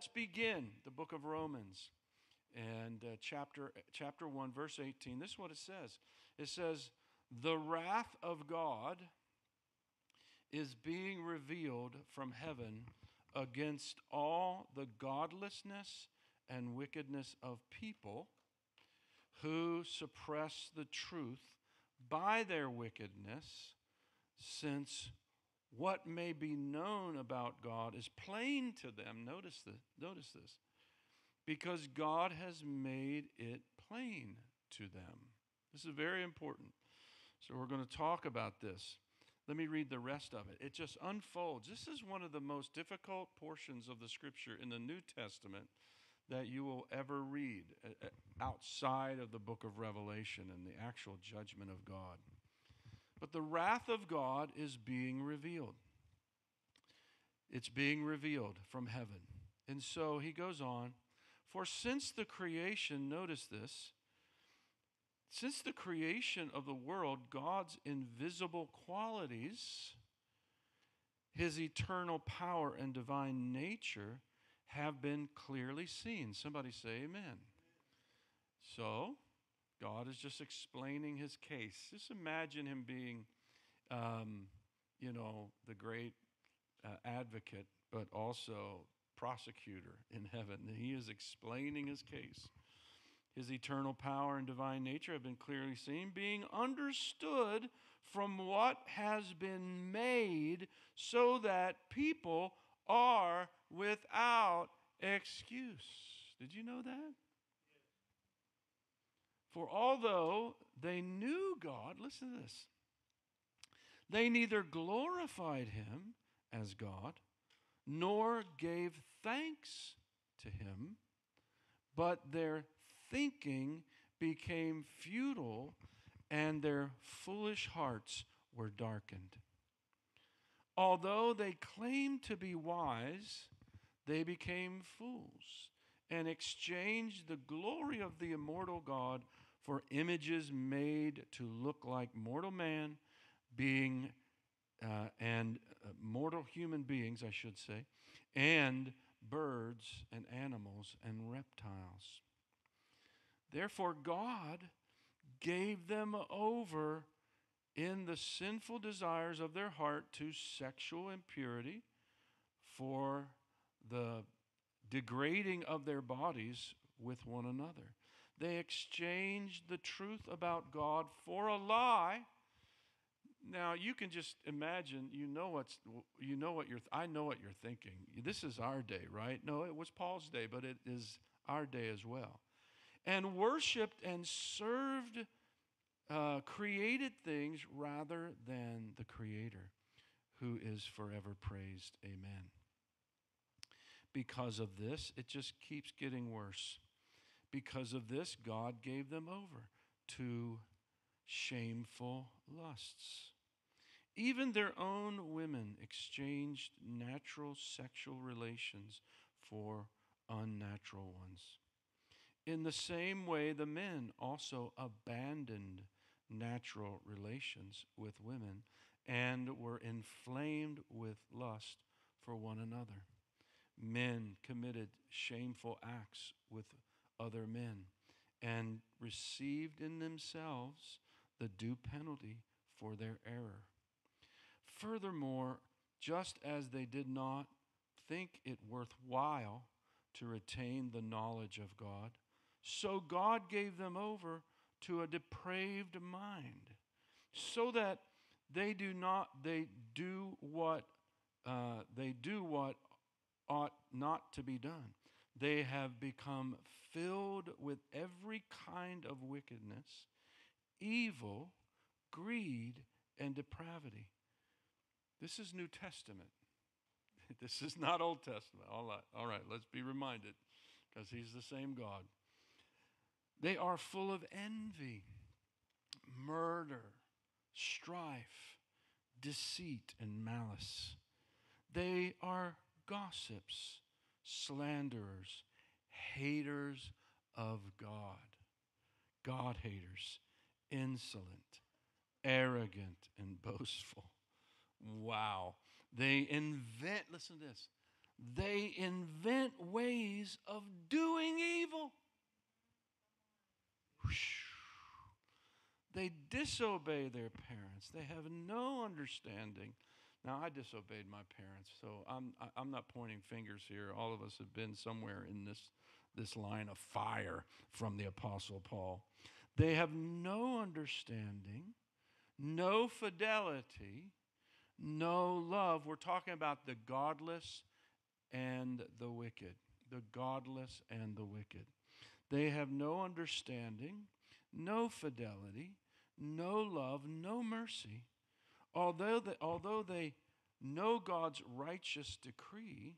let's begin the book of Romans and chapter 1, verse 18. This is what it says. It says, the wrath of God is being revealed from heaven against all the godlessness and wickedness of people who suppress the truth by their wickedness, since what may be known about God is plain to them. Notice this. Because God has made it plain to them. This is very important. So we're going to talk about this. Let me read the rest of it. It just unfolds. This is one of the most difficult portions of the Scripture in the New Testament that you will ever read outside of the book of Revelation and the actual judgment of God. But the wrath of God is being revealed. It's being revealed from heaven. And so he goes on, for since the creation, notice this, since the creation of the world, God's invisible qualities, his eternal power and divine nature have been clearly seen. Somebody say amen. So, God is just explaining his case. Just imagine him being, the great advocate, but also prosecutor in heaven. He is explaining his case. His eternal power and divine nature have been clearly seen, being understood from what has been made, so that people are without excuse. Did you know that? Yes. For although they knew God, listen to this, they neither glorified him as God, nor gave thanks to him, but their thinking became futile, and their foolish hearts were darkened. Although they claimed to be wise, they became fools, and exchanged the glory of the immortal God for images made to look like mortal man, mortal human beings, I should say, and birds and animals and reptiles. Therefore, God gave them over in the sinful desires of their heart to sexual impurity, for the degrading of their bodies with one another. They exchanged the truth about God for a lie. Now, you can just imagine, I know what you're thinking. This is our day, right? No, it was Paul's day, but it is our day as well. And worshiped and served created things rather than the Creator, who is forever praised. Amen. Because of this, it just keeps getting worse. Because of this, God gave them over to shameful lusts. Even their own women exchanged natural sexual relations for unnatural ones. In the same way, the men also abandoned natural relations with women and were inflamed with lust for one another. Men committed shameful acts with other men and received in themselves the due penalty for their error. Furthermore, just as they did not think it worthwhile to retain the knowledge of God, so God gave them over to a depraved mind, so that they do what ought not to be done. They have become filled with every kind of wickedness, evil, greed, and depravity. This is New Testament. This is not Old Testament. All right, let's be reminded, because he's the same God. They are full of envy, murder, strife, deceit, and malice. They are gossips, slanderers, haters of God, God haters, insolent, arrogant, and boastful. Wow. They invent, listen to this, They invent ways of doing evil. They disobey their parents. They have no understanding. Now, I disobeyed my parents, so I'm not pointing fingers here. All of us have been somewhere in this line of fire from the Apostle Paul. They have no understanding, no fidelity, no love. We're talking about the godless and the wicked. The godless and the wicked. They have no understanding, no fidelity, no love, no mercy. Although they know God's righteous decree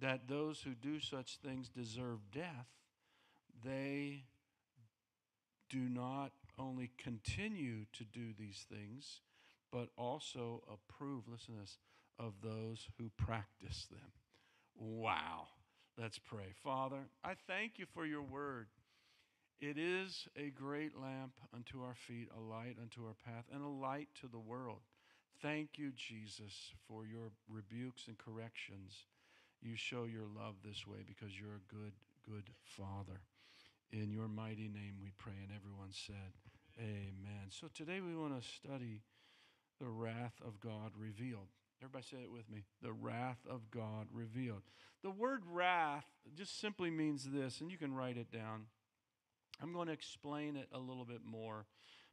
that those who do such things deserve death, they do not only continue to do these things, but also approve, listen to this, of those who practice them. Wow. Let's pray. Father, I thank you for your word. It is a great lamp unto our feet, a light unto our path, and a light to the world. Thank you, Jesus, for your rebukes and corrections. You show your love this way because you're a good, good Father. In your mighty name we pray, and everyone said, Amen. So today we want to study the wrath of God revealed. Everybody say it with me. The wrath of God revealed. The word wrath just simply means this, and you can write it down. I'm going to explain it a little bit more.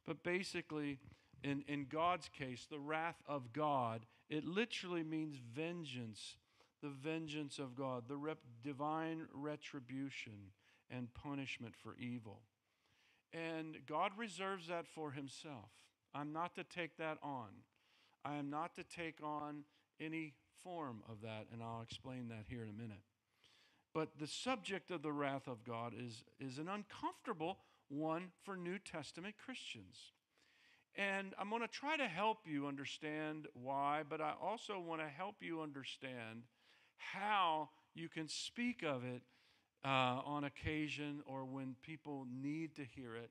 But basically, in God's case, the wrath of God, it literally means vengeance, the vengeance of God, the divine retribution and punishment for evil. And God reserves that for himself. I'm not to take that on. I am not to take on any form of that, and I'll explain that here in a minute. But the subject of the wrath of God is an uncomfortable one for New Testament Christians. And I'm going to try to help you understand why, but I also want to help you understand how you can speak of it on occasion or when people need to hear it,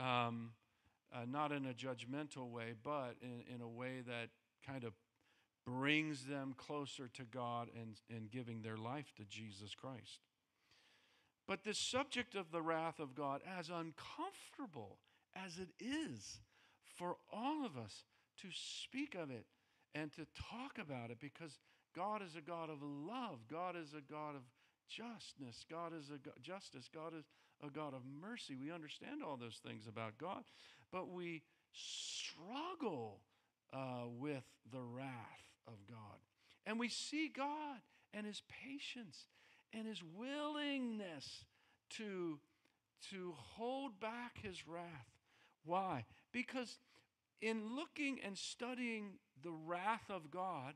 not in a judgmental way, but in a way that kind of brings them closer to God and giving their life to Jesus Christ. But this subject of the wrath of God, as uncomfortable as it is for all of us to speak of it and to talk about it, because God is a God of love, God is a God of justice, God is a God of mercy. We understand all those things about God, but we struggle with the wrath of God. And we see God and his patience and his willingness to hold back his wrath. Why? Because in looking and studying the wrath of God,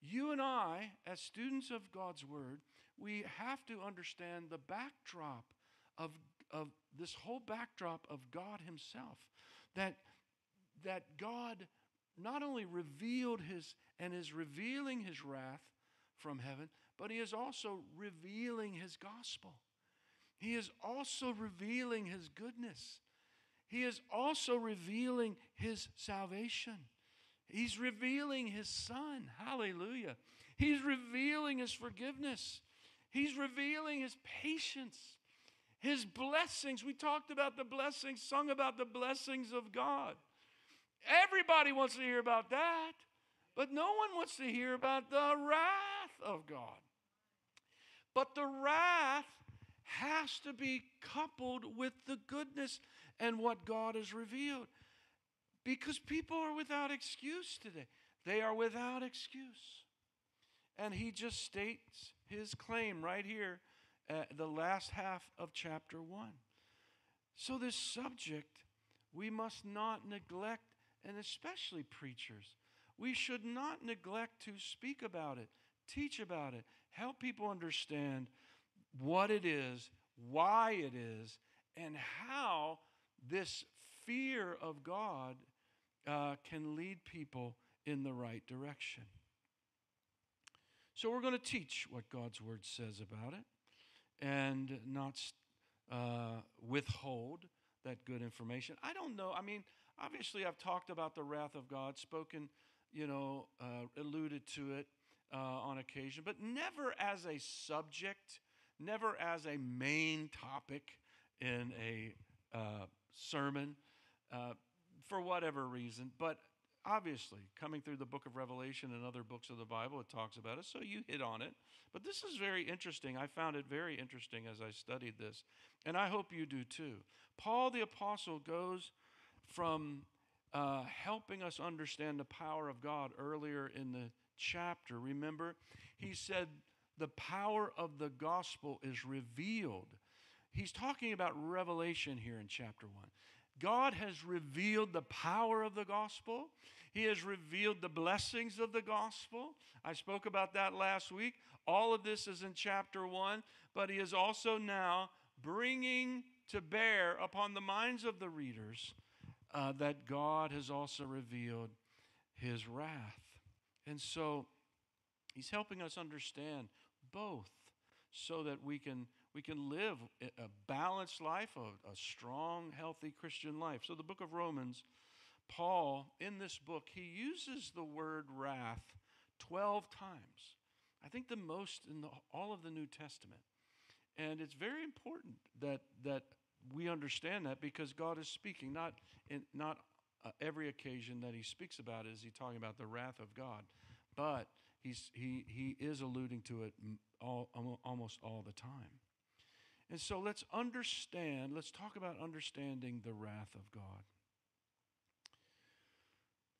you and I, as students of God's word, we have to understand the backdrop of this whole backdrop of God himself, that God not only revealed his and is revealing his wrath from heaven, but he is also revealing his gospel. He is also revealing his goodness. He is also revealing his salvation. He's revealing his son. Hallelujah. He's revealing his forgiveness. He's revealing his patience, his blessings. We talked about the blessings, sung about the blessings of God. Everybody wants to hear about that, but no one wants to hear about the wrath of God. But the wrath has to be coupled with the goodness and what God has revealed, because people are without excuse today. They are without excuse. And he just states his claim right here at the last half of chapter 1. So this subject, we must not neglect. And especially preachers, we should not neglect to speak about it, teach about it, help people understand what it is, why it is, and how this fear of God can lead people in the right direction. So we're going to teach what God's word says about it and not withhold that good information. I don't know. I mean, obviously, I've talked about the wrath of God, spoken, alluded to it on occasion, but never as a subject, never as a main topic in a sermon for whatever reason. But obviously, coming through the book of Revelation and other books of the Bible, it talks about it, so you hit on it. But this is very interesting. I found it very interesting as I studied this, and I hope you do too. Paul the Apostle goes from helping us understand the power of God earlier in the chapter. Remember, he said the power of the gospel is revealed. He's talking about revelation here in chapter 1. God has revealed the power of the gospel. He has revealed the blessings of the gospel. I spoke about that last week. All of this is in chapter 1, but he is also now bringing to bear upon the minds of the readers that God has also revealed his wrath. And so he's helping us understand both so that we can live a balanced life, a strong, healthy Christian life. So the book of Romans, Paul, in this book, he uses the word wrath 12 times. I think the most in all of the New Testament. And it's very important that we understand that, because God is speaking. Not every occasion that he speaks about is he talking about the wrath of God, but he is alluding to it almost all the time. And so let's understand, let's talk about understanding the wrath of God.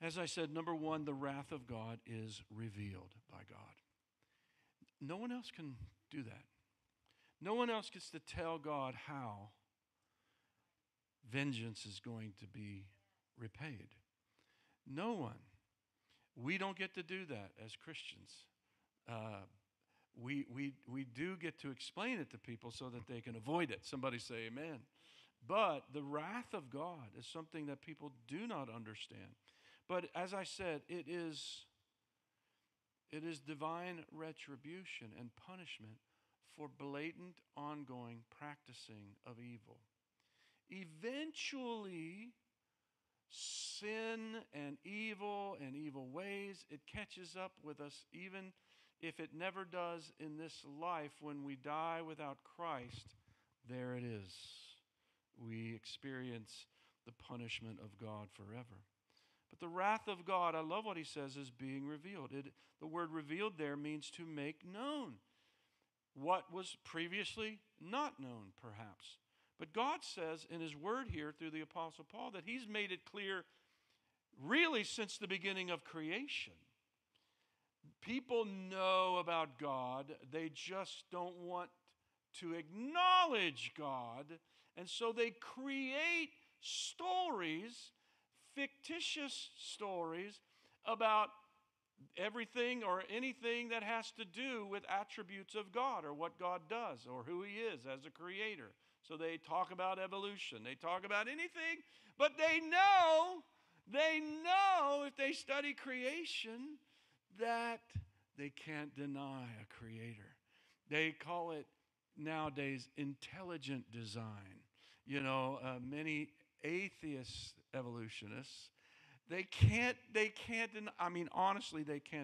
As I said, number one, the wrath of God is revealed by God. No one else can do that. No one else gets to tell God how vengeance is going to be repaid. No one. We don't get to do that as Christians. We do get to explain it to people so that they can avoid it. Somebody say amen. But the wrath of God is something that people do not understand. But as I said, it is divine retribution and punishment for blatant, ongoing practicing of evil. Eventually, sin and evil ways, it catches up with us, even if it never does in this life. When we die without Christ, there it is. We experience the punishment of God forever. But the wrath of God, I love what he says, is being revealed. The word revealed there means to make known what was previously not known, perhaps. But God says in his word here through the Apostle Paul that he's made it clear really since the beginning of creation. People know about God, they just don't want to acknowledge God, and so they create stories, fictitious stories, about everything or anything that has to do with attributes of God or what God does or who he is as a creator. So they talk about evolution, they talk about anything, but they know if they study creation, that they can't deny a creator. They call it nowadays intelligent design. Many atheist evolutionists, they can't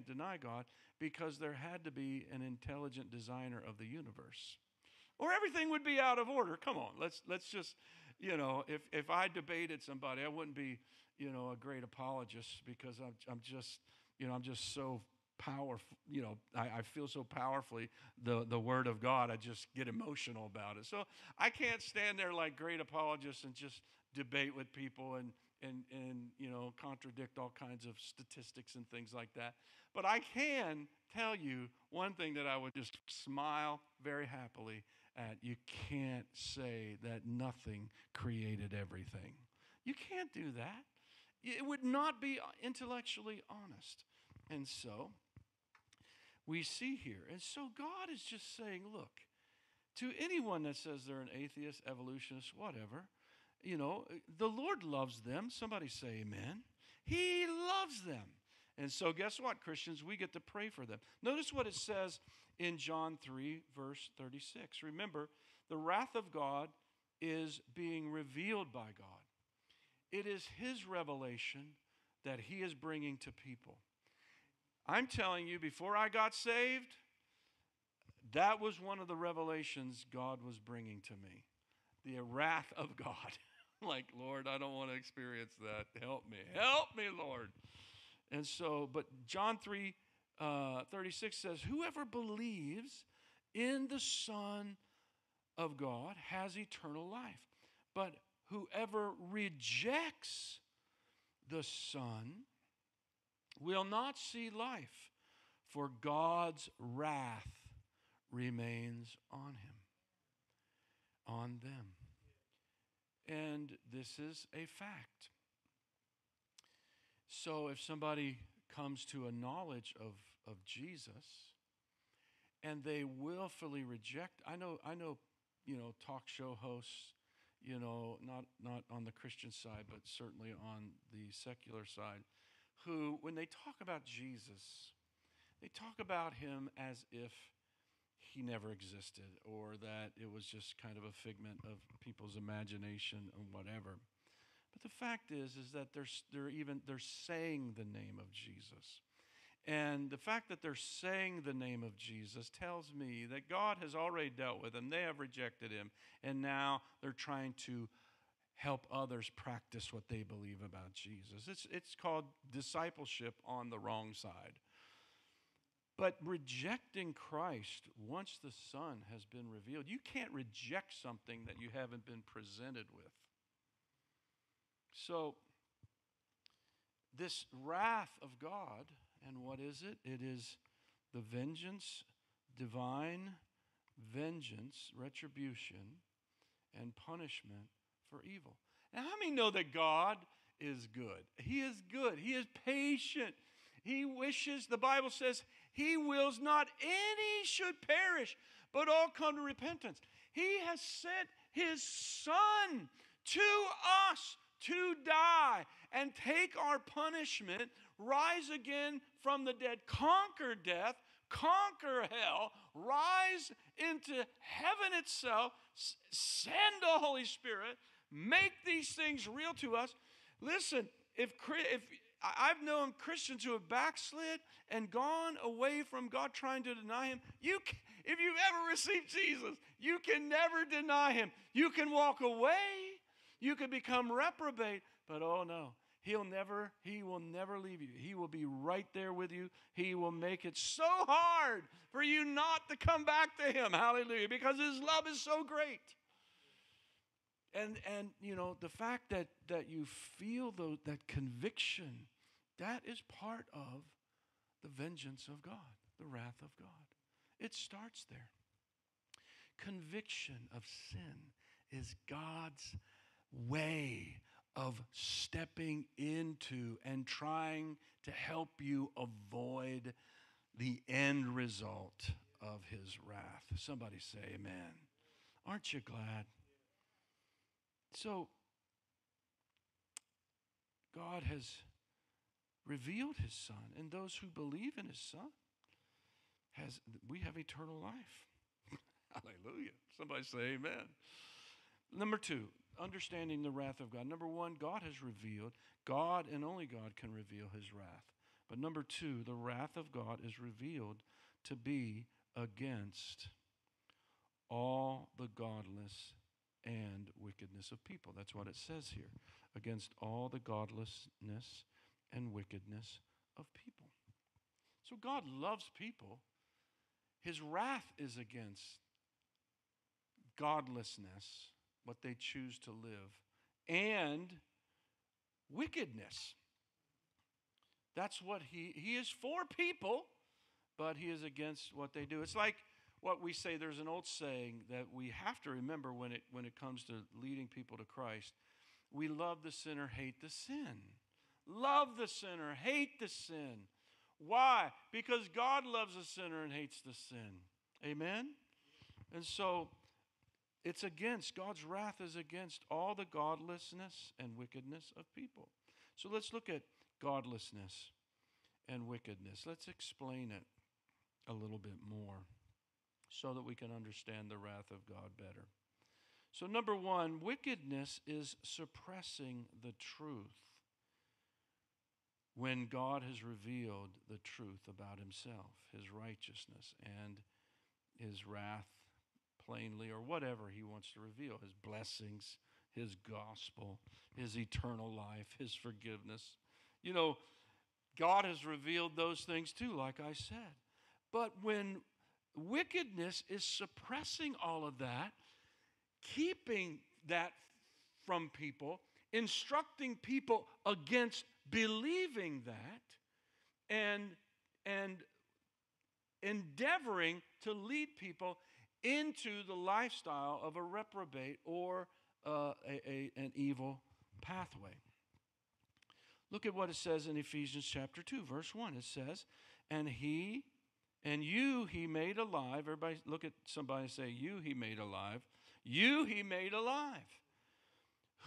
deny God, because there had to be an intelligent designer of the universe, or everything would be out of order. Come on, let's just, if I debated somebody, I wouldn't be, a great apologist, because I'm just so powerful, I feel so powerfully the word of God, I just get emotional about it. So I can't stand there like great apologists and just debate with people and contradict all kinds of statistics and things like that. But I can tell you one thing that I would just smile very happily at. You can't say that nothing created everything. You can't do that. It would not be intellectually honest. And so we see here. And so God is just saying, look, to anyone that says they're an atheist, evolutionist, whatever, the Lord loves them. Somebody say amen. He loves them. And so guess what, Christians? We get to pray for them. Notice what it says in John 3, verse 36. Remember, the wrath of God is being revealed by God. It is his revelation that he is bringing to people. I'm telling you, before I got saved, that was one of the revelations God was bringing to me. The wrath of God. Like, Lord, I don't want to experience that. Help me. Help me, Lord. And so, but John 3:36 says, whoever believes in the Son of God has eternal life. But whoever rejects the Son will not see life, for God's wrath remains on him, on them. And this is a fact. So if somebody comes to a knowledge of Jesus and they willfully reject, I know, you know, talk show hosts, you know, not on the Christian side, but certainly on the secular side, who, when they talk about Jesus, they talk about him as if he never existed, or that it was just kind of a figment of people's imagination or whatever. But the fact is that they're saying the name of Jesus. And the fact that they're saying the name of Jesus tells me that God has already dealt with them. They have rejected him. And now they're trying to help others practice what they believe about Jesus. It's called discipleship on the wrong side. But rejecting Christ once the Son has been revealed, you can't reject something that you haven't been presented with. So this wrath of God, and what is it? It is the vengeance, divine vengeance, retribution, and punishment for evil. Now, how many know that God is good? He is good. He is patient. He wishes, the Bible says, he wills not any should perish, but all come to repentance. He has sent his Son to us to die and take our punishment, rise again from the dead, conquer death, conquer hell, rise into heaven itself, send the Holy Spirit, make these things real to us. Listen, if I've known Christians who have backslid and gone away from God trying to deny him. If you've ever received Jesus, you can never deny him. You can walk away. You can become reprobate. But oh no, he will never leave you. He will be right there with you. He will make it so hard for you not to come back to him. Hallelujah. Because his love is so great. And you know, the fact that you feel that conviction, that is part of the vengeance of God, the wrath of God. It starts there. Conviction of sin is God's way of stepping into and trying to help you avoid the end result of his wrath. Somebody say amen. Aren't you glad? So, God has revealed his Son, and those who believe in his Son, we have eternal life. Hallelujah. Somebody say amen. Number two, understanding the wrath of God. Number one, God has revealed. God and only God can reveal his wrath. But number two, the wrath of God is revealed to be against all the godless and wickedness of people. That's what it says here. Against all the godlessness and wickedness of people. So God loves people. His wrath is against godlessness, what they choose to live, and wickedness. That's what he is for people, but he is against what they do. It's like what we say, there's an old saying that we have to remember when it comes to leading people to Christ. We love the sinner, hate the sin. Love the sinner, hate the sin. Why? Because God loves the sinner and hates the sin. Amen? And so it's against, God's wrath is against all the godlessness and wickedness of people. So let's look at godlessness and wickedness. Let's explain it a little bit more, so that we can understand the wrath of God better. So number one, wickedness is suppressing the truth. when God has revealed the truth about himself, his righteousness, and his wrath plainly, or whatever he wants to reveal, his blessings, his gospel, his eternal life, his forgiveness. You know, God has revealed those things too, like I said. But when wickedness is suppressing all of that, keeping that from people, instructing people against believing that, and endeavoring to lead people into the lifestyle of a reprobate or an evil pathway. Look at what it says in Ephesians chapter 2, verse 1. It says, And you he made alive. Everybody look at somebody and say, you he made alive. You he made alive.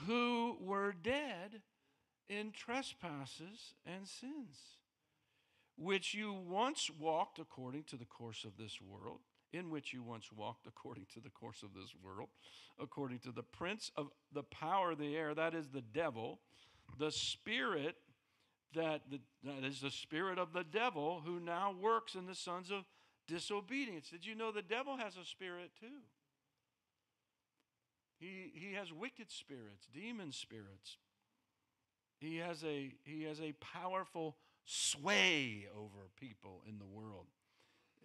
Who were dead in trespasses and sins, which you once walked according to the course of this world, according to the prince of the power of the air, that is the devil, the spirit that is the spirit of the devil who now works in the sons of disobedience. Did you know the devil has a spirit too? He has wicked spirits, demon spirits. He has a powerful sway over people in the world.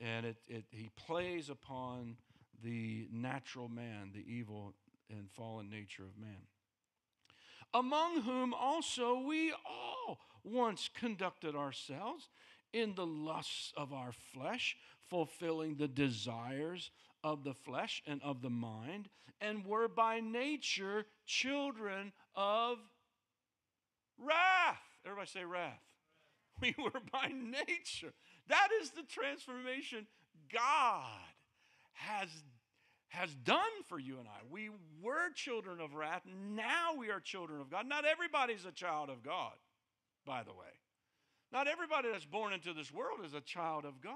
And he plays upon the natural man, the evil and fallen nature of man. Among whom also we all once conducted ourselves in the lusts of our flesh, fulfilling the desires of the flesh and of the mind, and were by nature children of wrath. Everybody say wrath. We were by nature. That is the transformation God has done for you and I. We were children of wrath. Now we are children of God. Not everybody's a child of God, by the way. Not everybody that's born into this world is a child of God.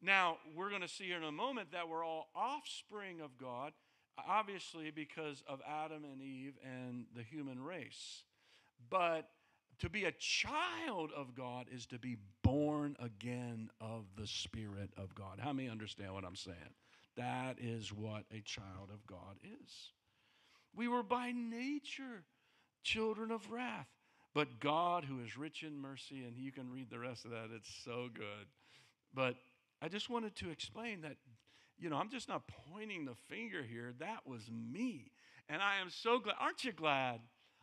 Now, we're going to see here in a moment that we're all offspring of God, obviously because of Adam and Eve and the human race. But to be a child of God is to be born again of the Spirit of God. How many understand what I'm saying? That is what a child of God is. We were by nature children of wrath, but God, who is rich in mercy, and you can read the rest of that, it's so good. But I just wanted to explain that, you know, I'm just not pointing the finger here. That was me. And I am so glad. Aren't you glad?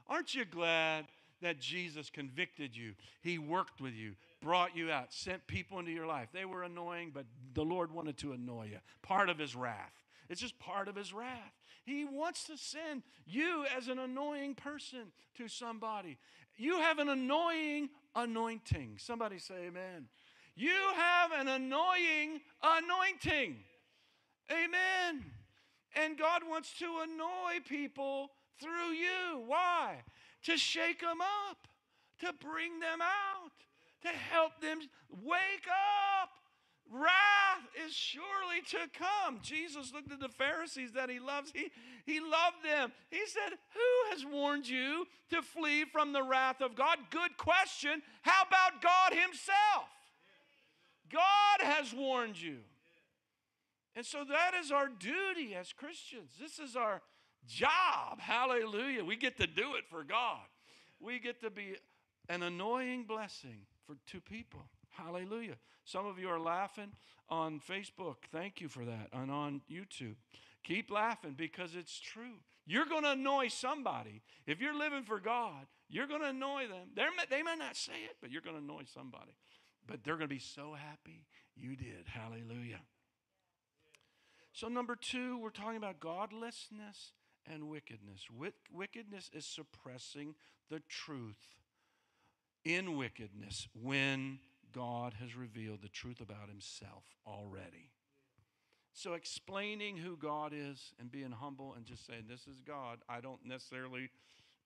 Aren't you glad that Jesus convicted you? He worked with you, brought you out, sent people into your life. They were annoying, but the Lord wanted to annoy you. Part of his wrath. It's just part of his wrath. He wants to send you as an annoying person to somebody. You have an annoying anointing. Somebody say amen. You have an annoying anointing. Amen. And God wants to annoy people through you. Why? To shake them up, to bring them out, to help them wake up. Wrath is surely to come. Jesus looked at the Pharisees that he loves. He loved them. He said, who has warned you to flee from the wrath of God? Good question. How about God himself? God has warned you. And so that is our duty as Christians. This is our job. Hallelujah. We get to do it for God. We get to be an annoying blessing for two people. Hallelujah. Some of you are laughing on Facebook. Thank you for that. And on YouTube. Keep laughing because it's true. You're going to annoy somebody. If you're living for God, you're going to annoy them. They may not say it, but you're going to annoy somebody. But they're going to be so happy you did. Hallelujah. So number two, we're talking about godlessness and wickedness. Wickedness is suppressing the truth in wickedness when God has revealed the truth about himself already. So explaining who God is and being humble and just saying, this is God. I don't necessarily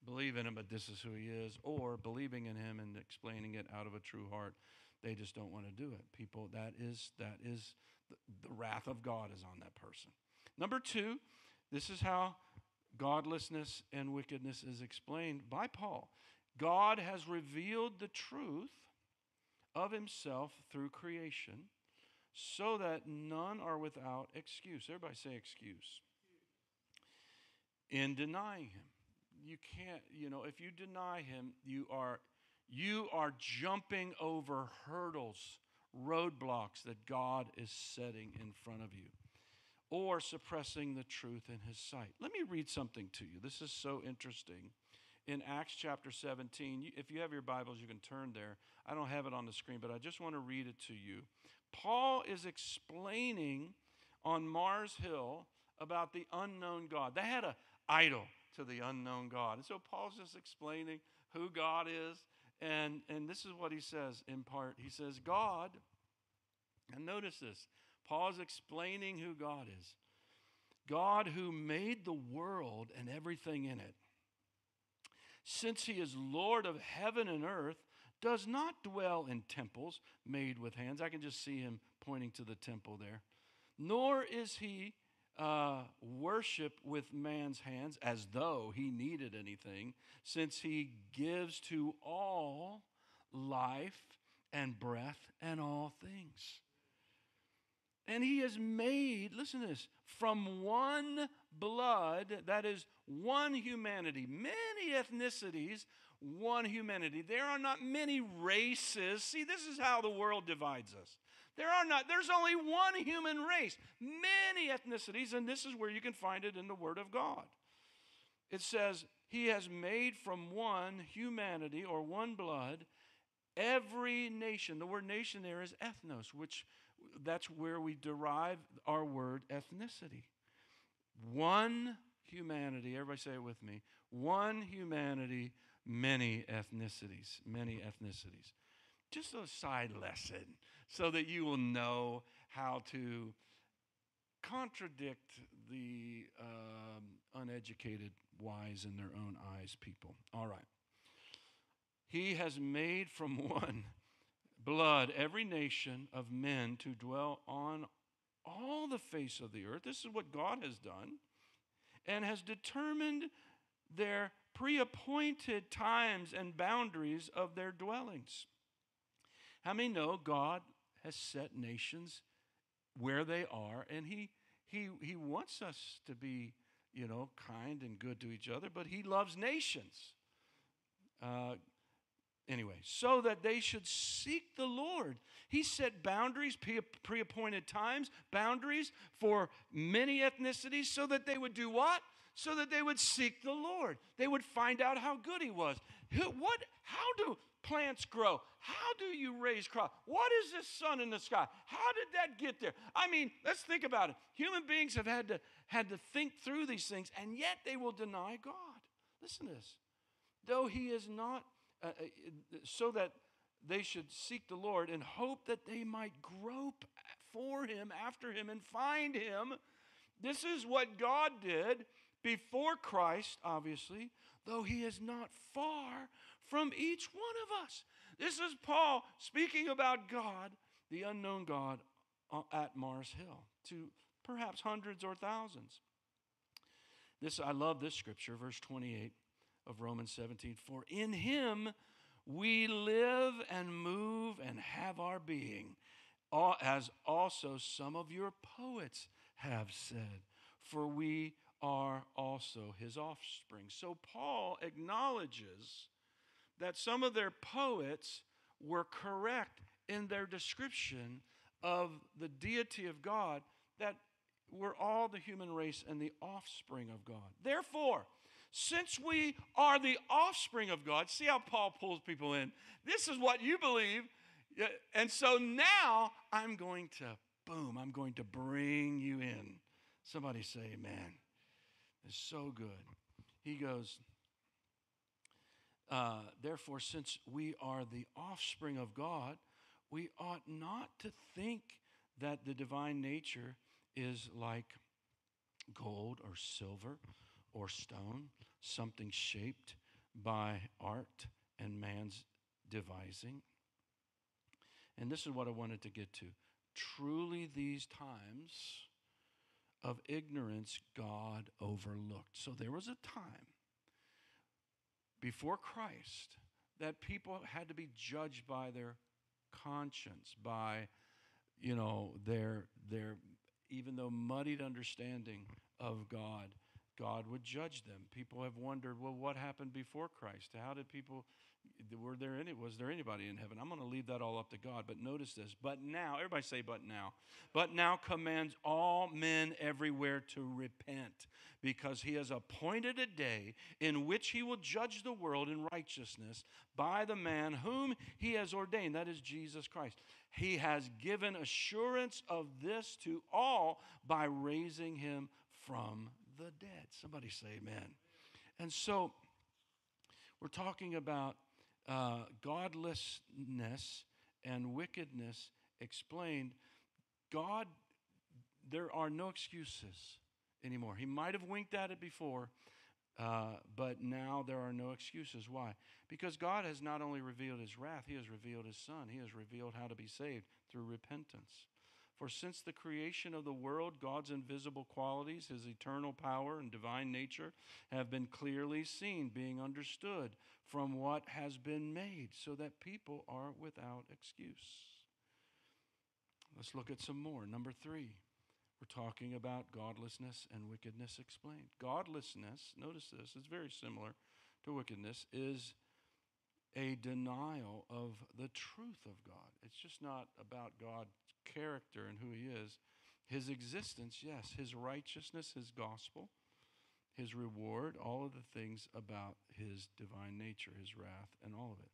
believe in him, but this is who he is. Or believing in him and explaining it out of a true heart. They just don't want to do it. People, that is the wrath of God is on that person. Number two, this is how godlessness and wickedness is explained by Paul. God has revealed the truth of himself through creation so that none are without excuse. Everybody say excuse. In denying him. You can't, if you deny him, you are jumping over hurdles, roadblocks that God is setting in front of you, or suppressing the truth in his sight. Let me read something to you. This is so interesting. In Acts chapter 17, if you have your Bibles, you can turn there. I don't have it on the screen, but I just want to read it to you. Paul is explaining on Mars Hill about the unknown God. They had an idol to the unknown God. And so Paul's just explaining who God is. And this is what he says in part. He says, God, and notice this, Paul is explaining who God is. God who made the world and everything in it, since he is Lord of heaven and earth, does not dwell in temples made with hands. I can just see him pointing to the temple there. Nor is he worship with man's hands as though he needed anything, since he gives to all life and breath and all things. And he has made, listen to this, from one blood, that is one humanity, many ethnicities, one humanity. There are not many races. See, this is how the world divides us. There's only one human race, many ethnicities, and this is where you can find it in the Word of God. It says, he has made from one humanity or one blood every nation. The word nation there is ethnos, which that's where we derive our word ethnicity. One humanity, everybody say it with me, one humanity, many ethnicities, many ethnicities. Just a side lesson so that you will know how to contradict the uneducated, wise in their own eyes people. All right. He has made from one blood every nation of men to dwell on all the face of the earth. This is what God has done, and has determined their pre-appointed times and boundaries of their dwellings. How many know God has set nations where they are, and he wants us to be, kind and good to each other, but he loves nations. Anyway, so that they should seek the Lord. He set boundaries, pre-appointed times, boundaries for many ethnicities so that they would do what? So that they would seek the Lord. They would find out how good he was. How do plants grow? How do you raise crops? What is this sun in the sky? How did that get there? I mean, let's think about it. Human beings have had to think through these things, and yet they will deny God. Listen to this. Though he is not... so that they should seek the Lord and hope that they might grope for him, after him, and find him. This is what God did before Christ, obviously, though he is not far from each one of us. This is Paul speaking about God, the unknown God, at Mars Hill to perhaps hundreds or thousands. I love this scripture, verse 28. Of Romans 17, for in him we live and move and have our being, as also some of your poets have said, for we are also his offspring. So Paul acknowledges that some of their poets were correct in their description of the deity of God, that we're all the human race and the offspring of God. Therefore, since we are the offspring of God, see how Paul pulls people in. This is what you believe. And so now I'm going to bring you in. Somebody say amen. It's so good. He goes, therefore, since we are the offspring of God, we ought not to think that the divine nature is like gold or silver or stone, something shaped by art and man's devising. And this is what I wanted to get to. Truly these times of ignorance God overlooked. So there was a time before Christ that people had to be judged by their conscience, by, you know, their even though muddied understanding of God. God would judge them. People have wondered, well, what happened before Christ? How did people, was there anybody in heaven? I'm going to leave that all up to God, but notice this. But now, everybody say, but now. But now commands all men everywhere to repent, because he has appointed a day in which he will judge the world in righteousness by the man whom he has ordained. That is Jesus Christ. He has given assurance of this to all by raising him from the dead. Somebody say amen. And so we're talking about godlessness and wickedness explained. God, there are no excuses anymore. He might have winked at it before, but now there are no excuses. Why? Because God has not only revealed his wrath, he has revealed his son. He has revealed how to be saved through repentance. For since the creation of the world, God's invisible qualities, his eternal power and divine nature, have been clearly seen, being understood from what has been made, so that people are without excuse. Let's look at some more. Number 3, we're talking about godlessness and wickedness explained. Godlessness, notice this, it's very similar to wickedness, is a denial of the truth of God. It's just not about God's character and who he is. His existence, yes. His righteousness, his gospel, his reward, all of the things about his divine nature, his wrath, and all of it.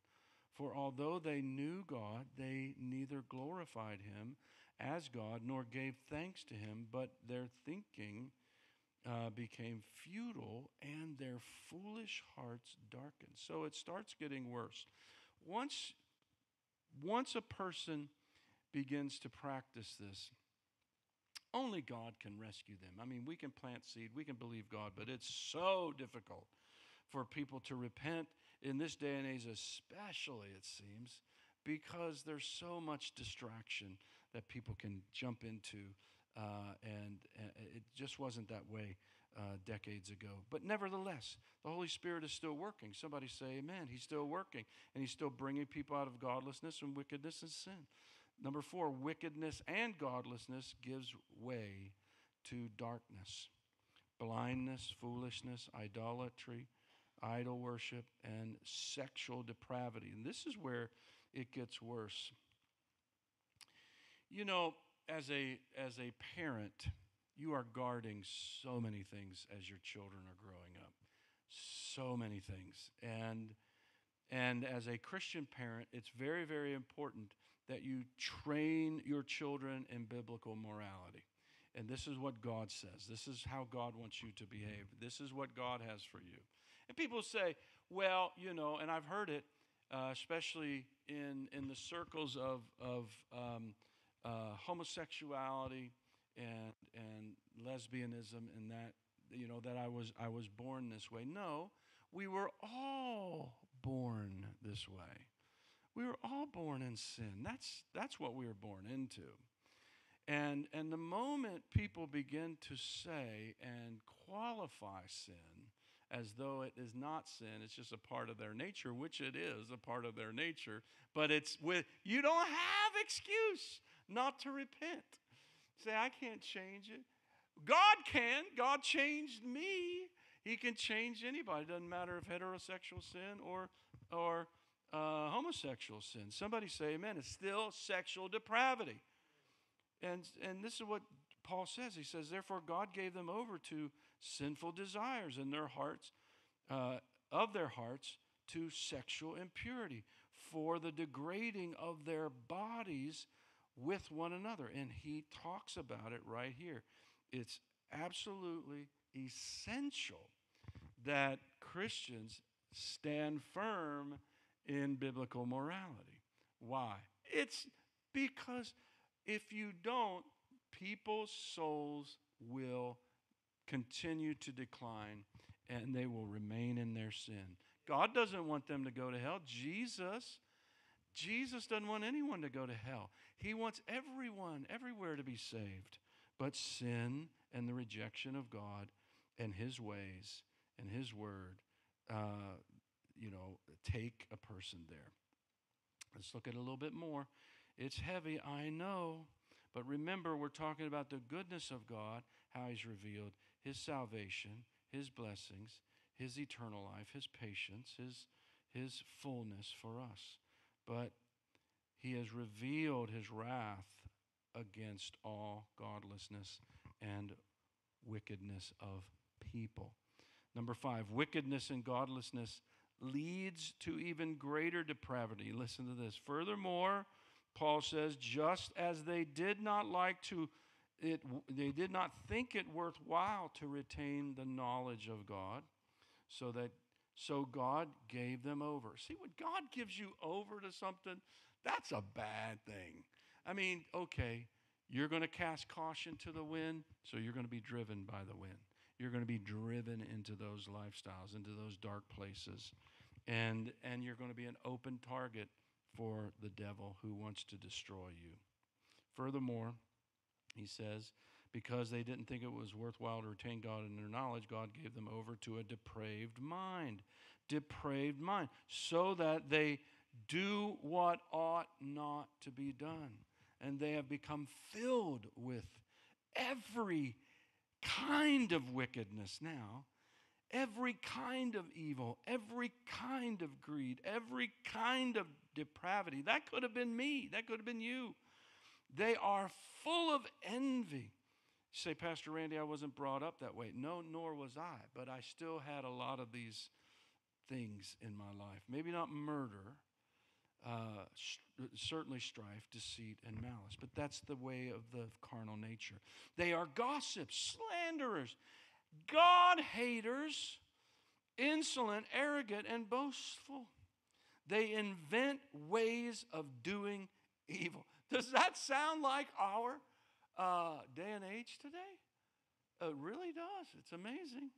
For although they knew God, they neither glorified him as God nor gave thanks to him, but their thinking became futile and their foolish hearts darkened. So it starts getting worse. Once a person begins to practice this, only God can rescue them. I mean, we can plant seed, we can believe God, but it's so difficult for people to repent in this day and age, especially, it seems, because there's so much distraction that people can jump into. And it just wasn't that way decades ago. But nevertheless, the Holy Spirit is still working. Somebody say amen. He's still working, and he's still bringing people out of godlessness and wickedness and sin. Number 4, wickedness and godlessness gives way to darkness, blindness, foolishness, idolatry, idol worship, and sexual depravity. And this is where it gets worse. You know, as a parent, you are guarding so many things as your children are growing up, so many things. And as a Christian parent, it's very, very important that you train your children in biblical morality. And this is what God says. This is how God wants you to behave. This is what God has for you. And people say, well, you know, and I've heard it, especially in the circles of homosexuality and lesbianism, and that, you know, that I was born this way. No, we were all born this way. We were all born in sin. That's what we were born into. And the moment people begin to say and qualify sin as though it is not sin, it's just a part of their nature, which it is a part of their nature, but it's with, you don't have excuse not to repent. Say, I can't change it. God can. God changed me. He can change anybody. It doesn't matter if heterosexual sin or homosexual sin. Somebody say amen. It's still sexual depravity. And this is what Paul says. He says, therefore God gave them over to sinful desires in their hearts, of their hearts, to sexual impurity, for the degrading of their bodies with one another. And he talks about it right here. It's absolutely essential that Christians stand firm in biblical morality. Why? It's because if you don't, people's souls will continue to decline and they will remain in their sin. God doesn't want them to go to hell. Jesus doesn't want anyone to go to hell. He wants everyone, everywhere to be saved. But sin and the rejection of God and his ways and his word take a person there. Let's look at it a little bit more. It's heavy, I know. But remember, we're talking about the goodness of God, how he's revealed his salvation, his blessings, his eternal life, his patience, his fullness for us. But he has revealed his wrath against all godlessness and wickedness of people. Number 5, wickedness and godlessness leads to even greater depravity. Listen to this. Furthermore, Paul says, just as they did not they did not think it worthwhile to retain the knowledge of God, so God gave them over. See, when God gives you over to something, that's a bad thing. I mean, okay, you're going to cast caution to the wind, so you're going to be driven by the wind. You're going to be driven into those lifestyles, into those dark places, and you're going to be an open target for the devil who wants to destroy you. Furthermore, he says, because they didn't think it was worthwhile to retain God in their knowledge, God gave them over to a depraved mind. Depraved mind. So that they do what ought not to be done. And they have become filled with every kind of wickedness now. Every kind of evil, every kind of greed, every kind of depravity. That could have been me. That could have been you. They are full of envy. You say, Pastor Randy, I wasn't brought up that way. No, nor was I. But I still had a lot of these things in my life. Maybe not murder, certainly strife, deceit, and malice. But that's the way of the carnal nature. They are gossips, slanderers, God haters, insolent, arrogant, and boastful. They invent ways of doing evil. Does that sound like our day and age today? It really does. It's amazing.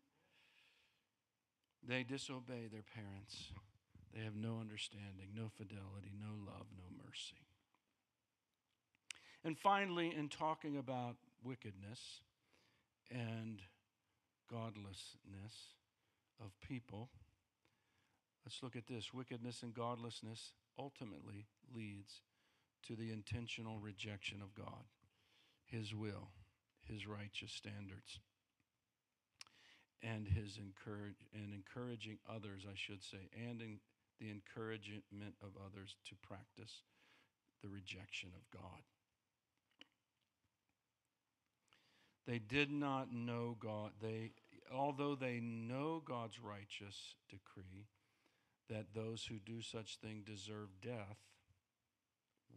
They disobey their parents. They have no understanding, no fidelity, no love, no mercy. And finally, in talking about wickedness and godlessness of people, let's look at this. Wickedness and godlessness ultimately leads to the intentional rejection of God, his will, his righteous standards, and encouraging others, I should say, and in the encouragement of others to practice the rejection of God. They did not know God. Although they know God's righteous decree that those who do such thing deserve death,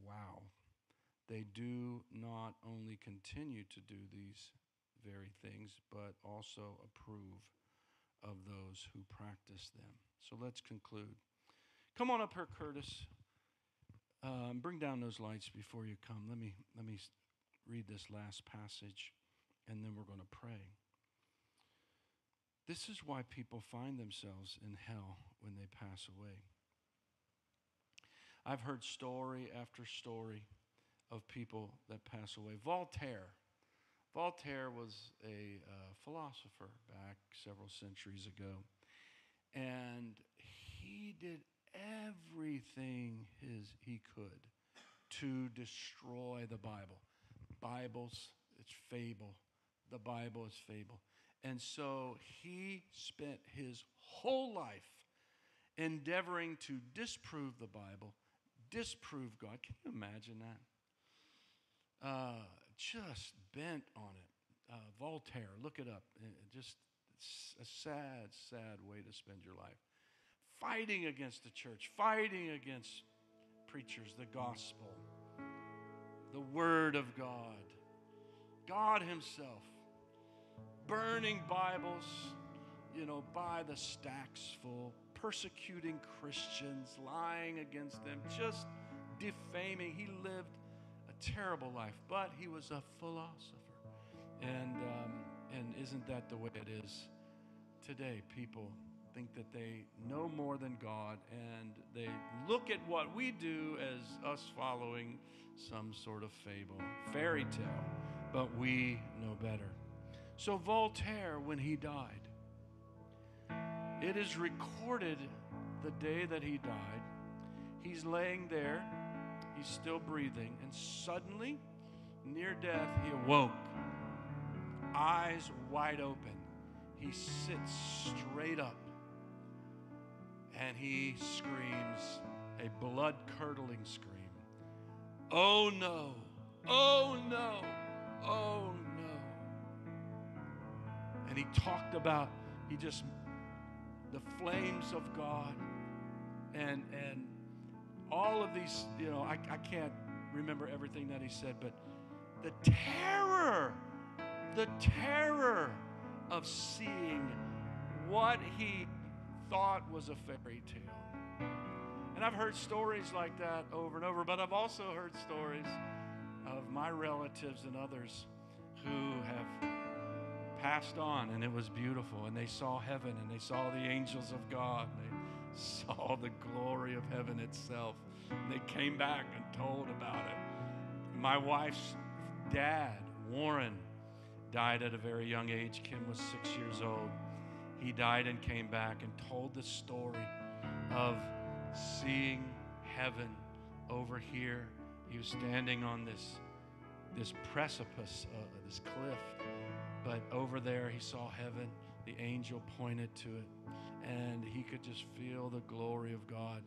wow, they do not only continue to do these very things, but also approve of those who practice them. So let's conclude. Come on up here, Curtis. Bring down those lights before you come. Let me read this last passage, and then we're going to pray. This is why people find themselves in hell when they pass away. I've heard story after story of people that pass away. Voltaire was a philosopher back several centuries ago, and he did everything he could to destroy the Bible. It's fable. The Bible is fable. And so he spent his whole life endeavoring to disprove the Bible, disprove God. Can you imagine that? Just bent on it. Voltaire, look it up. Just a sad, sad way to spend your life. Fighting against the church, fighting against preachers, the gospel, the word of God. God himself, burning Bibles, by the stacks full, persecuting Christians, lying against them, just defaming. He lived a terrible life, but he was a philosopher. And isn't that the way it is today? People think that they know more than God, and they look at what we do as us following some sort of fable, fairy tale. But we know better. So Voltaire, when he died, it is recorded the day that he died. He's laying there. He's still breathing. And suddenly, near death, he awoke, eyes wide open. He sits straight up, and he screams a blood-curdling scream. Oh, no. Oh, no. Oh, no. And he talked about, he just, the flames of God and all of these, you know, I can't remember everything that he said, but the terror of seeing what he thought was a fairy tale. And I've heard stories like that over and over, but I've also heard stories of my relatives and others who have passed on, and it was beautiful, and they saw heaven, and they saw the angels of God, and they saw the glory of heaven itself, and they came back and told about it. My wife's dad, Warren, died at a very young age. Kim was 6 years old. He died and came back and told the story of seeing heaven over here. He was standing on this precipice, this cliff, but over there he saw heaven. The angel pointed to it, and he could just feel the glory of God.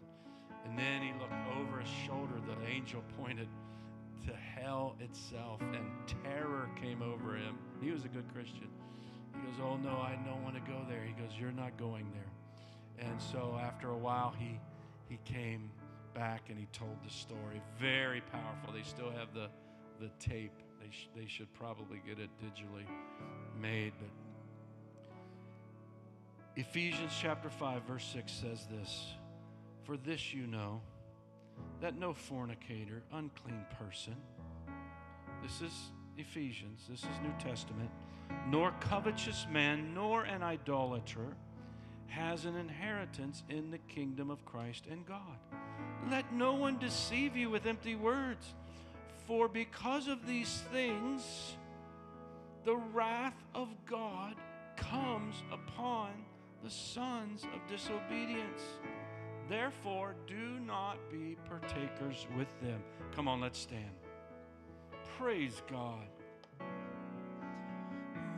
And then he looked over his shoulder. The angel pointed to hell itself, and terror came over him. He was a good Christian. He goes, oh, no, I don't want to go there. He goes, you're not going there. And so after a while, he came back, and he told the story. Very powerful. They still have the tape. They should probably get it digitally made. But Ephesians chapter 5, verse 6 says this, for this you know, that no fornicator, unclean person, this is Ephesians, this is New Testament, nor covetous man, nor an idolater, has an inheritance in the kingdom of Christ and God. Let no one deceive you with empty words, for because of these things, the wrath of God comes upon the sons of disobedience. Therefore, do not be partakers with them. Come on, let's stand. Praise God.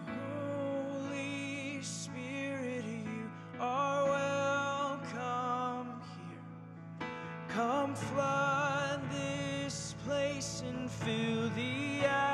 Holy Spirit, you are welcome here. Come flood this place and fill the atmosphere.